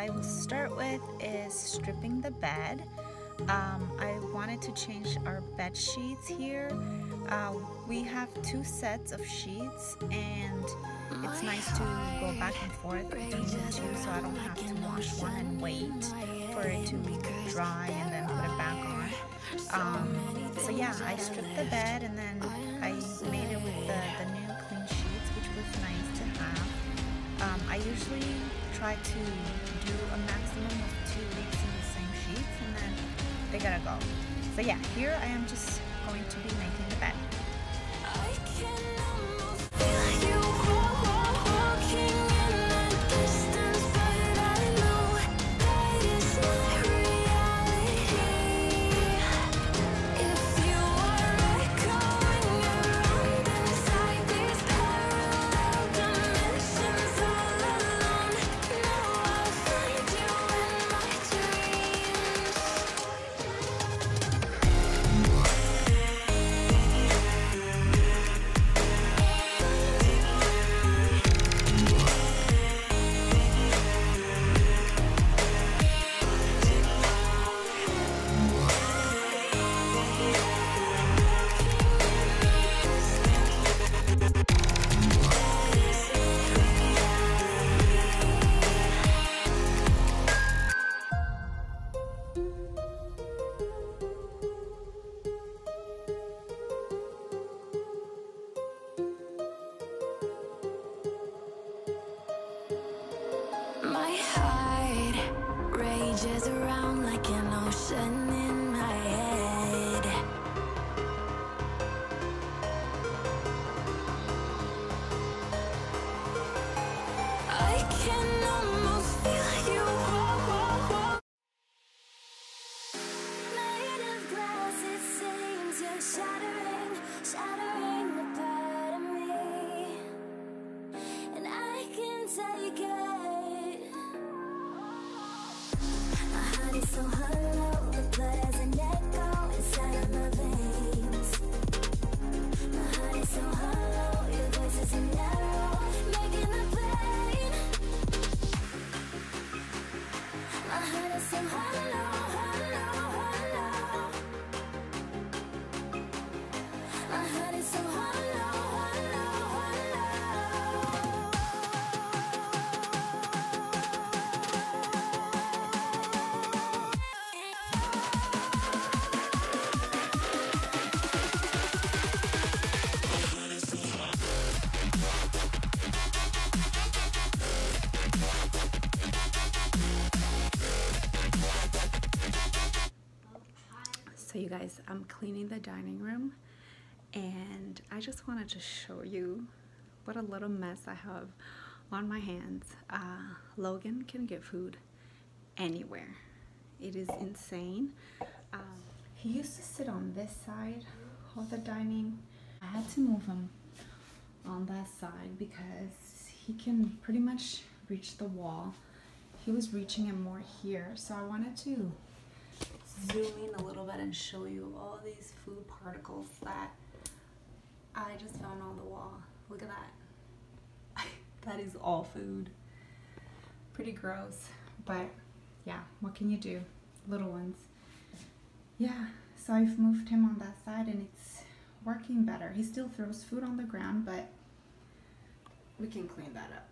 I will start with is stripping the bed. I wanted to change our bed sheets here. We have two sets of sheets, and it's nice to go back and forth between the two, so I don't have to wash one and wait for it to be dry and then put it back on. So yeah, I stripped the bed and then I made it with the new clean sheets, which was nice to have. I usually try to do a maximum of 2 weeks in the same sheets, and then they gotta go. So yeah, here I am just going to be making the bed. My heart rages around like an ocean in my head. I can almost feel you. Made of glass, it seems you're shattering, shattering the part of me, and I can take it. So hollow, it plays an echo inside of my veins. My heart is so hollow, your voice is an arrow, making the pain. My heart is so hollow, hollow, hollow. My heart is so hollow. So you guys, I'm cleaning the dining room, and I just wanted to show you what a little mess I have on my hands. Logan can get food anywhere. It is insane. He used to sit on this side of the dining. I had to move him on that side because he can pretty much reach the wall. He was reaching it more here, so I wanted to zoom in a little bit and show you all these food particles that I just found on the wall. Look at that. That is all food. Pretty gross, but yeah, what can you do? Little ones. Yeah, so I've moved him on that side and it's working better. He still throws food on the ground, but we can clean that up.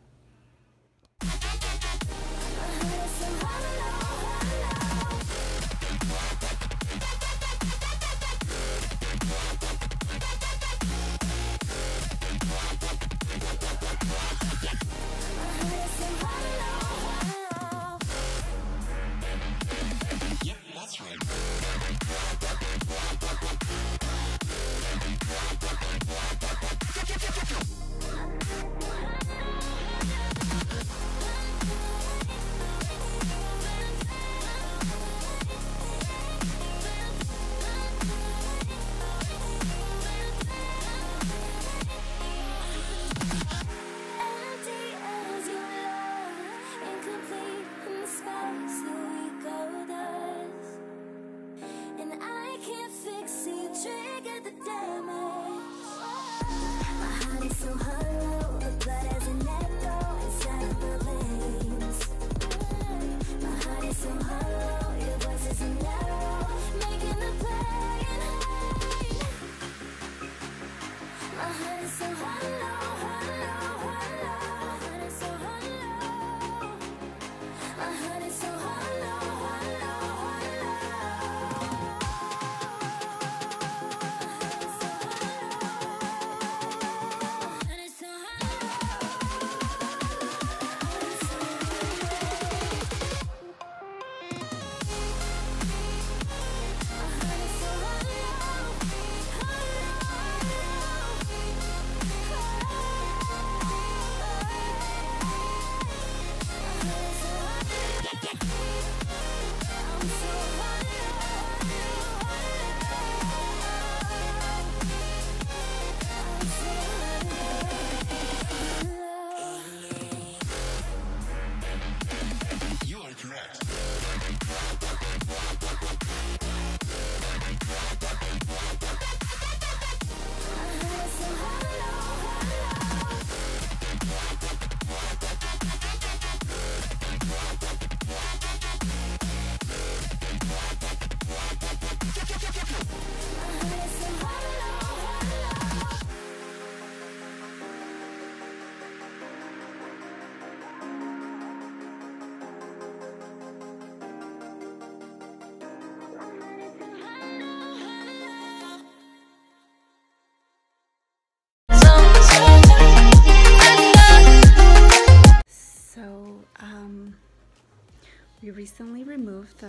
We recently removed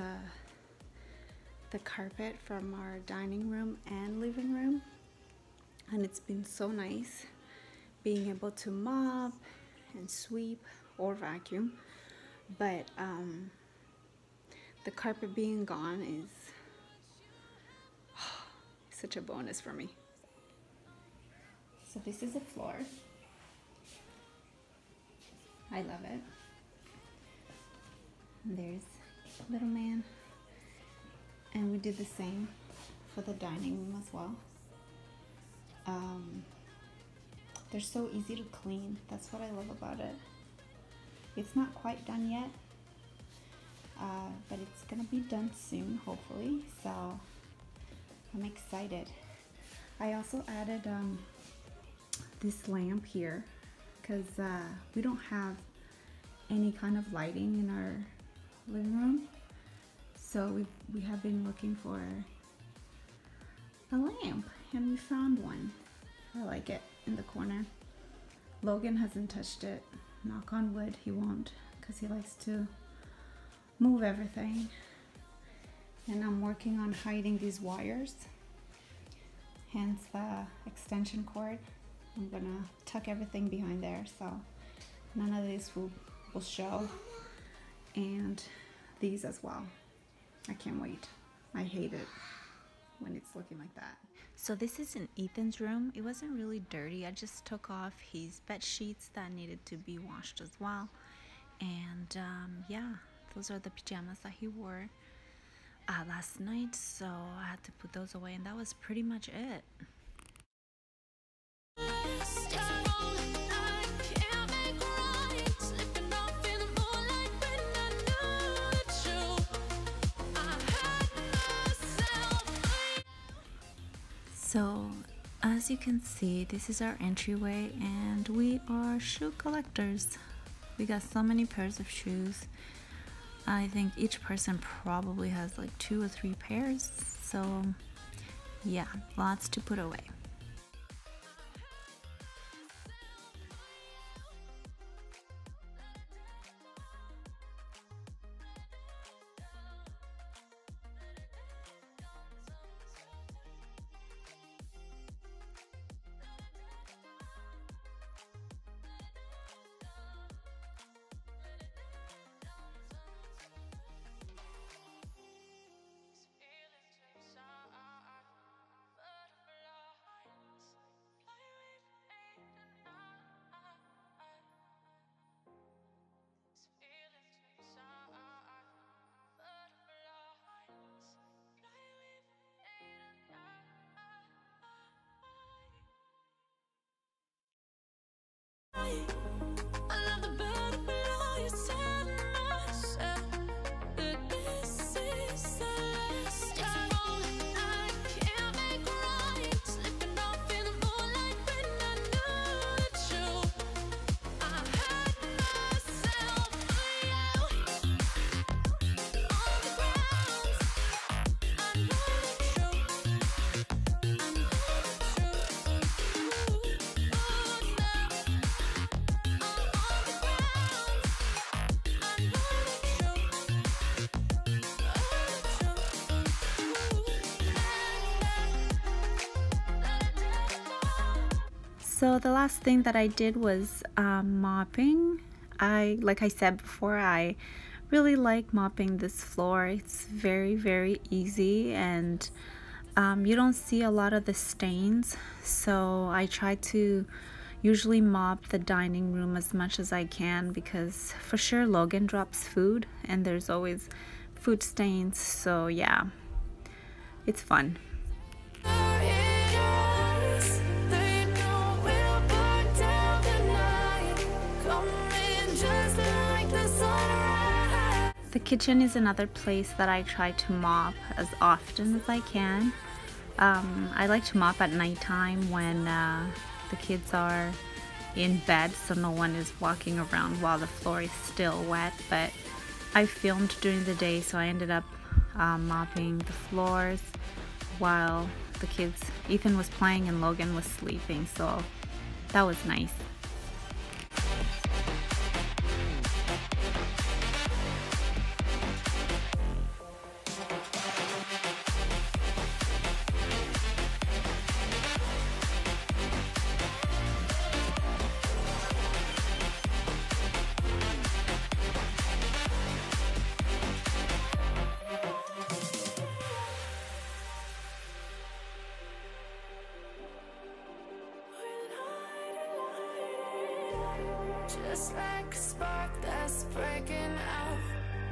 the carpet from our dining room and living room, and it's been so nice being able to mop and sweep or vacuum, but the carpet being gone is such a bonus for me. So this is the floor. I love it. And there's little man, and we did the same for the dining room as well. They're so easy to clean. That's what I love about it. It's not quite done yet, but it's gonna be done soon, hopefully, so I'm excited. I also added this lamp here because we don't have any kind of lighting in our living room, so we have been looking for a lamp, and we found one. I like it in the corner. Logan hasn't touched it. Knock on wood, he won't, because he likes to move everything. And I'm working on hiding these wires, hence the extension cord. I'm gonna tuck everything behind there so none of this will show, and these as well. I can't wait. I hate it when it's looking like that. So this is in Ethan's room. It wasn't really dirty. I just took off his bed sheets that needed to be washed as well. And yeah, those are the pajamas that he wore last night, so I had to put those away, and that was pretty much it. So as you can see, this is our entryway, and we are shoe collectors. We got so many pairs of shoes. I think each person probably has like 2 or 3 pairs. So yeah, lots to put away. So the last thing that I did was mopping. Like I said before, I really like mopping this floor. It's very, very easy, and you don't see a lot of the stains. So I try to usually mop the dining room as much as I can, because for sure Logan drops food and there's always food stains. So yeah, it's fun. The kitchen is another place that I try to mop as often as I can. I like to mop at nighttime when the kids are in bed, so no one is walking around while the floor is still wet, but I filmed during the day, so I ended up mopping the floors while the kids, Ethan was playing and Logan was sleeping, so that was nice. Just like a spark that's breaking out,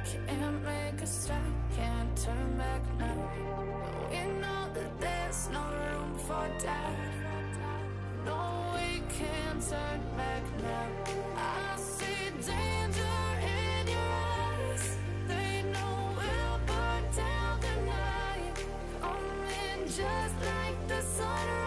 can't make a stop, can't turn back now. But we know that there's no room for doubt, no, we can't turn back now. I see danger in your eyes, they know we'll burn down the night, coming just like the sunrise.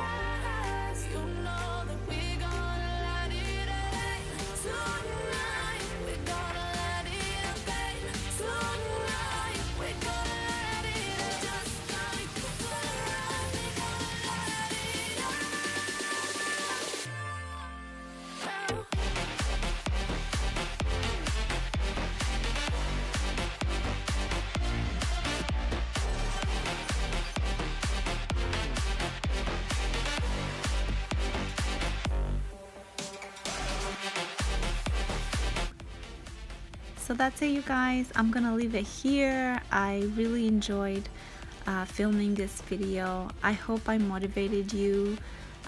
So that's it, you guys. I'm gonna leave it here. I really enjoyed filming this video. I hope I motivated you.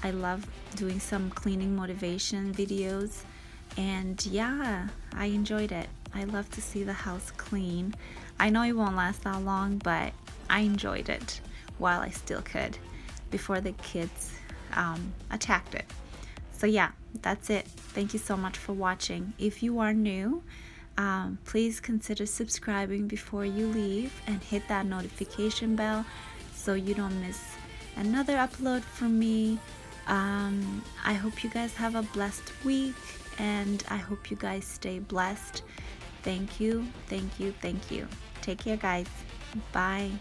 I love doing some cleaning motivation videos, and yeah, I enjoyed it. I love to see the house clean. I know it won't last that long, but I enjoyed it while I still could, before the kids attacked it. So yeah, that's it. Thank you so much for watching. If you are new, please consider subscribing before you leave and hit that notification bell so you don't miss another upload from me. I hope you guys have a blessed week, and I hope you guys stay blessed. Thank you, thank you, thank you. Take care, guys. Bye.